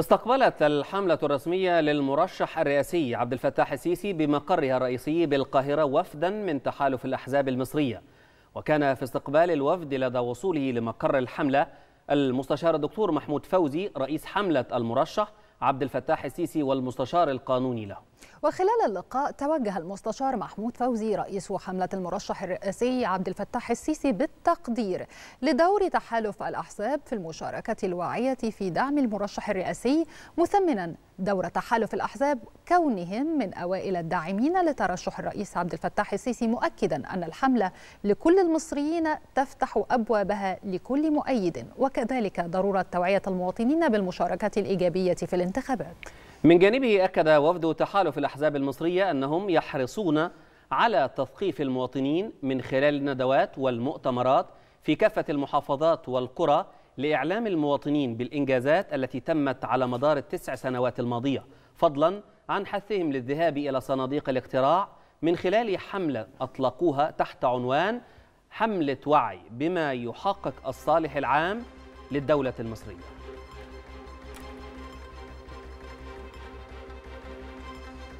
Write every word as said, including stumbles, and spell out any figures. استقبلت الحملة الرسمية للمرشح الرئاسي عبد الفتاح السيسي بمقرها الرئيسي بالقاهرة وفدا من تحالف الأحزاب المصرية. وكان في استقبال الوفد لدى وصوله لمقر الحملة المستشار الدكتور محمود فوزي رئيس حملة المرشح عبد الفتاح السيسي والمستشار القانوني له. وخلال اللقاء توجه المستشار محمود فوزي رئيس حملة المرشح الرئاسي عبد الفتاح السيسي بالتقدير لدور تحالف الأحزاب في المشاركة الواعية في دعم المرشح الرئاسي، مثمنا دور تحالف الأحزاب كونهم من أوائل الداعمين لترشح الرئيس عبد الفتاح السيسي، مؤكدا أن الحملة لكل المصريين تفتح أبوابها لكل مؤيد، وكذلك ضرورة توعية المواطنين بالمشاركة الإيجابية في الانتخابات. من جانبه أكد وفد تحالف الأحزاب المصرية أنهم يحرصون على تثقيف المواطنين من خلال الندوات والمؤتمرات في كافة المحافظات والقرى لإعلام المواطنين بالإنجازات التي تمت على مدار التسع سنوات الماضية، فضلا عن حثهم للذهاب إلى صناديق الاقتراع من خلال حملة أطلقوها تحت عنوان حملة وعي بما يحقق الصالح العام للدولة المصرية.